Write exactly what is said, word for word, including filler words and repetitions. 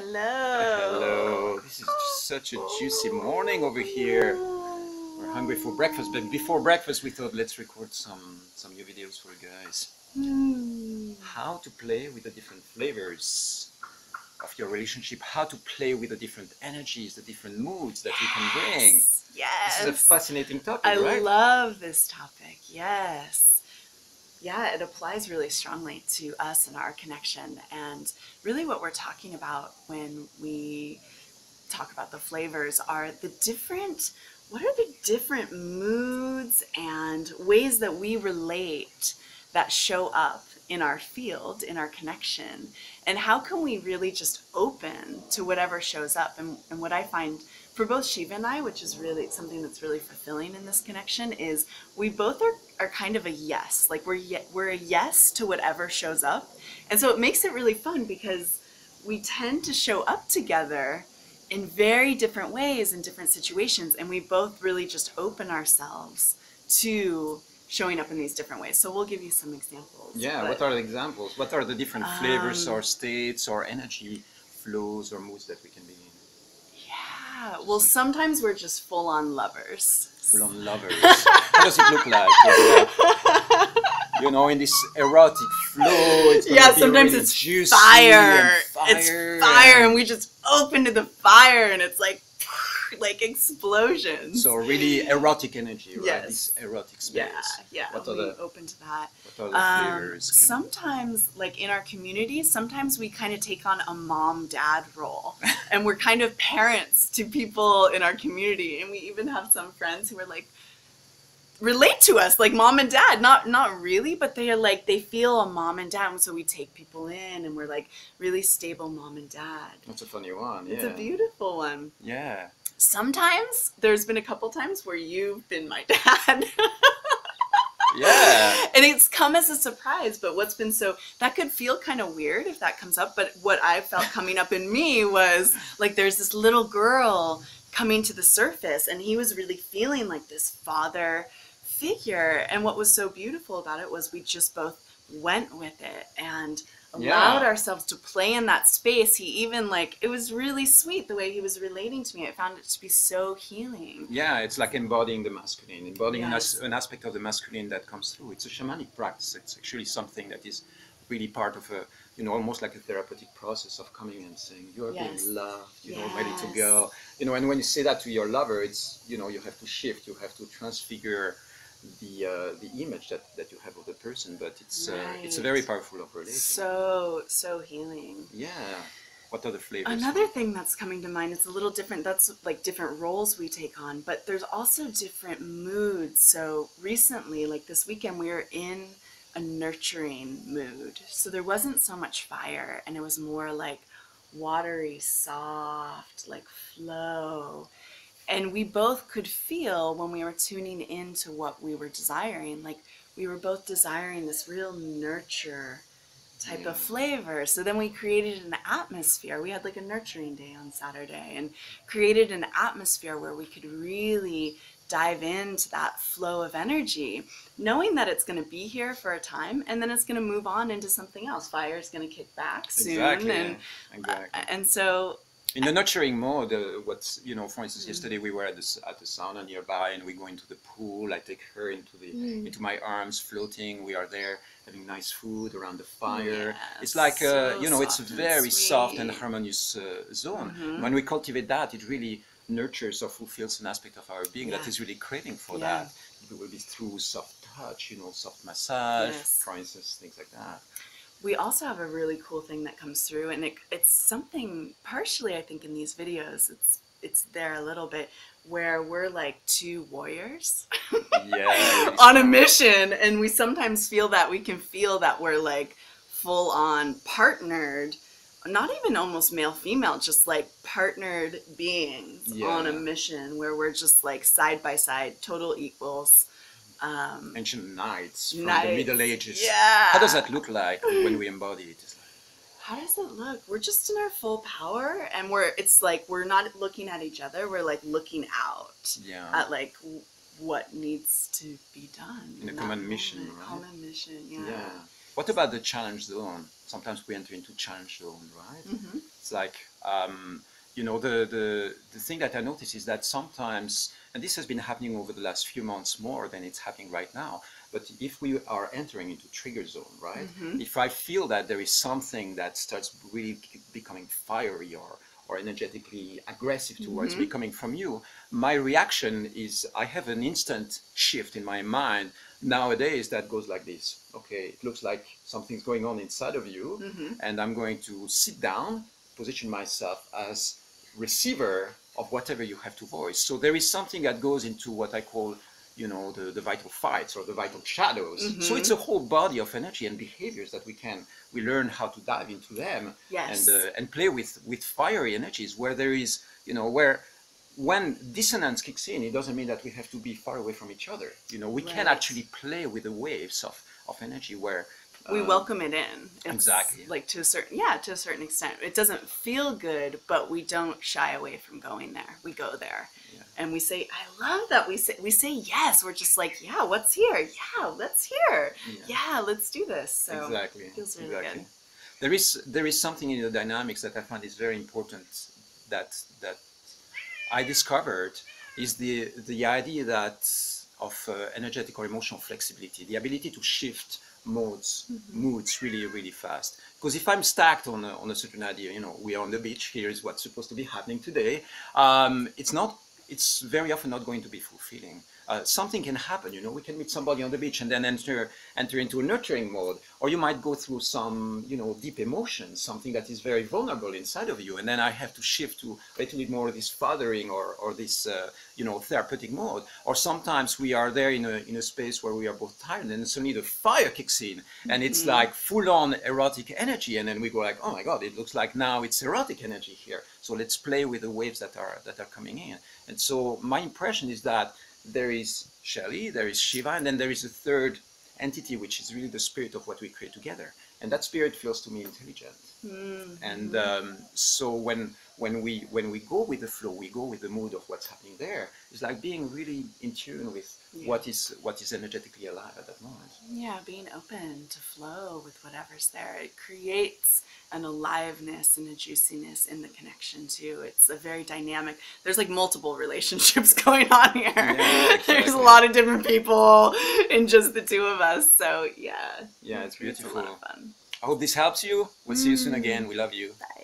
Hello. Hello. This is just such a juicy morning over here. We're hungry for breakfast, but before breakfast we thought let's record some some new videos for you guys. Mm. How to play with the different flavors of your relationship, how to play with the different energies, the different moods that you can bring. Yes. This is a fascinating topic, I right? I love this topic. Yes. Yeah, it applies really strongly to us and our connection, and really what we're talking about when we talk about the flavors are the different, what are the different moods and ways that we relate that show up in our field, in our connection, and how can we really just open to whatever shows up. And, and what I find for both Shiva and I, which is really something that's really fulfilling in this connection, is we both are, are kind of a yes. Like we're we're a yes to whatever shows up. And so it makes it really fun because we tend to show up together in very different ways in different situations. And we both really just open ourselves to showing up in these different ways. So we'll give you some examples. Yeah, but what are the examples? What are the different um, flavors or states or energy flows or moods that we can be in? Yeah, well, sometimes we're just full-on lovers. Full-on lovers. What does it look like? Like, you know, in this erotic flow. It's yeah, sometimes really it's juicy fire. fire. It's fire, and we just open to the fire, and it's like, like explosions. So really erotic energy, right? Yes. This erotic space. Yeah, yeah. What are the, open to that. What are the um, flavors? Sometimes, like in our community, sometimes we kind of take on a mom-dad role. And we're kind of parents to people in our community. And we even have some friends who are like, relate to us, like mom and dad. Not not really, but they are like, they feel a mom and dad. And so we take people in and we're like really stable mom and dad. That's a funny one, yeah. It's a beautiful one. Yeah. Sometimes there's been a couple times where you've been my dad. Yeah. And it's come as a surprise, but what's been so, that could feel kind of weird if that comes up, but what I felt coming up in me was like there's this little girl coming to the surface and he was really feeling like this father figure. And what was so beautiful about it was we just both went with it and allowed yeah. ourselves to play in that space. He even like, it was really sweet the way he was relating to me. I found it to be so healing. Yeah, it's like embodying the masculine, embodying yes. an, as an aspect of the masculine that comes through. It's a shamanic practice. It's actually something that is really part of a, you know, almost like a therapeutic process of coming and saying, you're yes. being loved, you yes. know, ready to go. You know, and when you say that to your lover, it's, you know, you have to shift, you have to transfigure the uh, the image that that you have of the person, but it's right. uh, it's a very powerful operation. So so healing. Yeah. What other flavors? Another thing that's coming to mind. It's a little different. That's like different roles we take on, but there's also different moods. So recently, like this weekend, we were in a nurturing mood. So there wasn't so much fire, and it was more like watery, soft, like flow. And we both could feel when we were tuning into what we were desiring, like we were both desiring this real nurture type yeah. of flavor. So then we created an atmosphere. We had like a nurturing day on Saturday and created an atmosphere where we could really dive into that flow of energy, knowing that it's going to be here for a time and then it's going to move on into something else. Fire is going to kick back soon. Exactly. And, exactly. Uh, and so... in the nurturing mode, uh, what's, you know, for instance, mm. yesterday we were at the, at the sauna nearby and we go into the pool. I take her into the mm. into my arms, floating. We are there having nice food around the fire. Yes. It's like, uh, so you know, it's a very soft and harmonious uh, zone. Mm-hmm. When we cultivate that, it really nurtures or fulfills an aspect of our being yeah. that is really craving for yeah. that. It will be through soft touch, you know, soft massage, yes. for instance, things like that. We also have a really cool thing that comes through, and it, it's something partially, I think, in these videos, it's it's there a little bit, where we're like two warriors yes. on a mission, and we sometimes feel that, we can feel that we're like full-on partnered, not even almost male-female, just like partnered beings yeah. on a mission, where we're just like side-by-side, total equals. Um, Ancient knights from knights. the Middle Ages. Yeah. How does that look like when we embody it? It's like, how does it look? We're just in our full power, and we're it's like we're not looking at each other. We're like looking out yeah. at like w what needs to be done. In a common mission, right? Common mission, yeah. yeah. What about the challenge zone? Sometimes we enter into challenge zone, right? Mm-hmm. it's like, um, you know, the, the, the thing that I notice is that sometimes, and this has been happening over the last few months more than it's happening right now, but if we are entering into trigger zone, right? Mm-hmm. If I feel that there is something that starts really becoming fiery or, or energetically aggressive towards mm-hmm. me coming from you, my reaction is I have an instant shift in my mind nowadays that goes like this. Okay, it looks like something's going on inside of you, mm-hmm. and I'm going to sit down, position myself as receiver of whatever you have to voice. So there is something that goes into what I call, you know, the, the vital fights or the vital shadows. Mm-hmm. So it's a whole body of energy and behaviors that we can, we learn how to dive into them. Yes. and, uh, and play with, with fiery energies where there is, you know, where when dissonance kicks in, it doesn't mean that we have to be far away from each other. You know, we right. can actually play with the waves of, of energy where we welcome it in. It's exactly. Like to a certain, yeah, to a certain extent. It doesn't feel good, but we don't shy away from going there. We go there, yeah. and we say, "I love that." We say, we say yes. We're just like, "Yeah, what's here? Yeah, let's hear. Yeah, yeah let's do this." So exactly. It feels really exactly. good. There is there is something in the dynamics that I find is very important that that I discovered is the the idea that of uh, energetic or emotional flexibility, the ability to shift modes, mm-hmm. moods really, really fast. Because if I'm stacked on a, on a certain idea, you know, we're on the beach, here is what's supposed to be happening today, um, it's not, it's very often not going to be fulfilling. Uh, something can happen, you know, we can meet somebody on the beach and then enter, enter into a nurturing mode, or you might go through some, you know, deep emotions, something that is very vulnerable inside of you, and then I have to shift to a little bit more of this fathering or, or this, uh, you know, therapeutic mode. Or sometimes we are there in a, in a space where we are both tired and suddenly the fire kicks in and it's mm-hmm. like full-on erotic energy, and then we go like, oh my God, it looks like now it's erotic energy here. So let's play with the waves that are, that are coming in. And so my impression is that there is Shelly, there is Shiva, and then there is a third entity, which is really the spirit of what we create together. And that spirit feels to me intelligent. Mm-hmm. And um, so when when we when we go with the flow, we go with the mood of what's happening there. It's like being really in tune with yeah. what is what is energetically alive at that moment. Yeah, being open to flow with whatever's there. It creates an aliveness and a juiciness in the connection too. It's a very dynamic, there's like multiple relationships going on here. Yeah, exactly. There's a lot of different people in just the two of us. So yeah. Yeah, it's, it's beautiful. It's a lot of fun. I hope this helps you. We'll mm. see you soon again. We love you. Bye.